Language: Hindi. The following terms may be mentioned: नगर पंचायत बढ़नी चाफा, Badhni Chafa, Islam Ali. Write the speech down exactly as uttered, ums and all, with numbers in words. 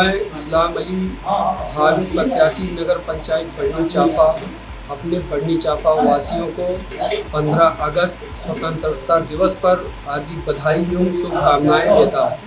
मैं इस्लाम अली हाल प्रत्याशी नगर पंचायत बढ़नी चाफा अपने बढ़नी चाफा वासियों को पंद्रह अगस्त स्वतंत्रता दिवस पर हार्दिक बधाई एवं शुभकामनाएँ देता हूँ।